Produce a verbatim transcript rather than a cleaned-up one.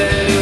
day.